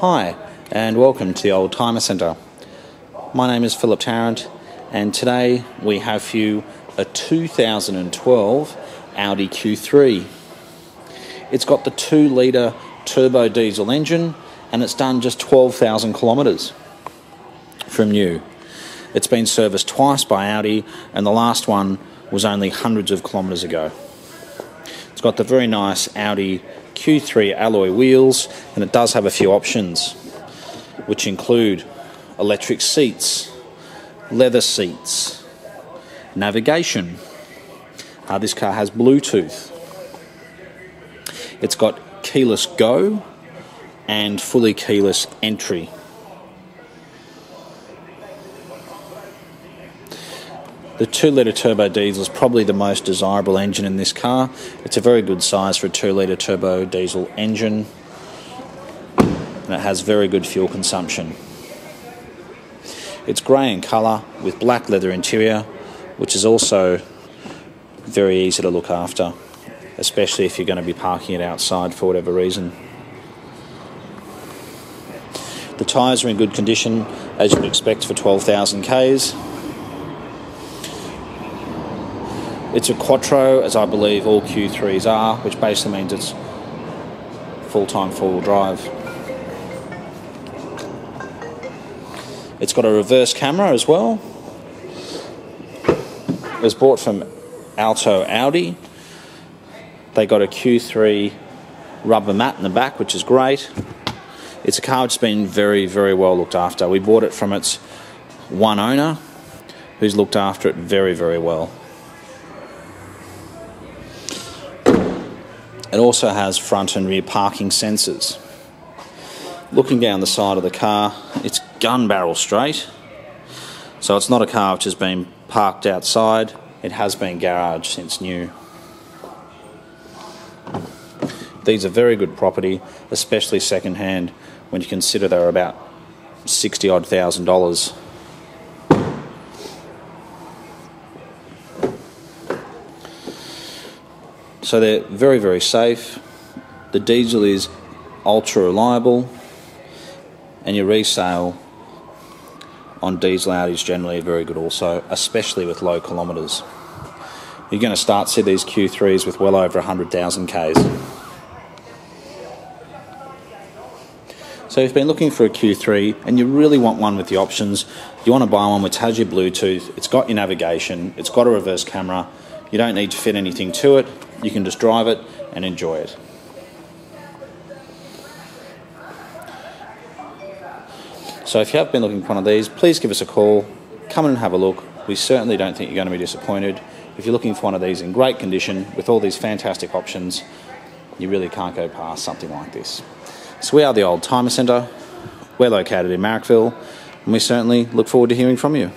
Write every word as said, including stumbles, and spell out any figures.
Hi, and welcome to the Oldtimer Centre. My name is Philip Tarrant, and today we have for you a two thousand twelve Audi Q three. It's got the two litre turbo diesel engine, and it's done just twelve thousand kilometres from new. It's been serviced twice by Audi, and the last one was only hundreds of kilometres ago. It's got the very nice Audi Q three alloy wheels, and it does have a few options, which include electric seats, leather seats, navigation. Uh, this car has Bluetooth. It's got keyless go and fully keyless entry. The two litre turbo diesel is probably the most desirable engine in this car. It's a very good size for a two litre turbo diesel engine, and it has very good fuel consumption. It's grey in colour with black leather interior, which is also very easy to look after, especially if you're going to be parking it outside for whatever reason. The tyres are in good condition, as you'd expect for twelve thousand Ks. It's a Quattro, as I believe all Q threes are, which basically means it's full-time four-wheel drive. It's got a reverse camera as well. It was bought from Alto Audi. They got a Q three rubber mat in the back, which is great. It's a car which has been very, very well looked after. We bought it from its one owner, who's looked after it very, very well. It also has front and rear parking sensors. Looking down the side of the car, it's gun barrel straight. So it's not a car which has been parked outside. It has been garaged since new. These are very good property, especially second-hand, when you consider they're about sixty-odd thousand dollars. So they're very, very safe. The diesel is ultra reliable, and your resale on diesel Audi is generally very good also, especially with low kilometres. You're going to start to see these Q threes with well over one hundred thousand Ks. So if you've been looking for a Q three and you really want one with the options, you want to buy one which has your Bluetooth, it's got your navigation, it's got a reverse camera, you don't need to fit anything to it. You can just drive it and enjoy it. So if you have been looking for one of these, please give us a call. Come in and have a look. We certainly don't think you're going to be disappointed. If you're looking for one of these in great condition with all these fantastic options, you really can't go past something like this. So we are the Oldtimer Centre. We're located in Marrickville, and we certainly look forward to hearing from you.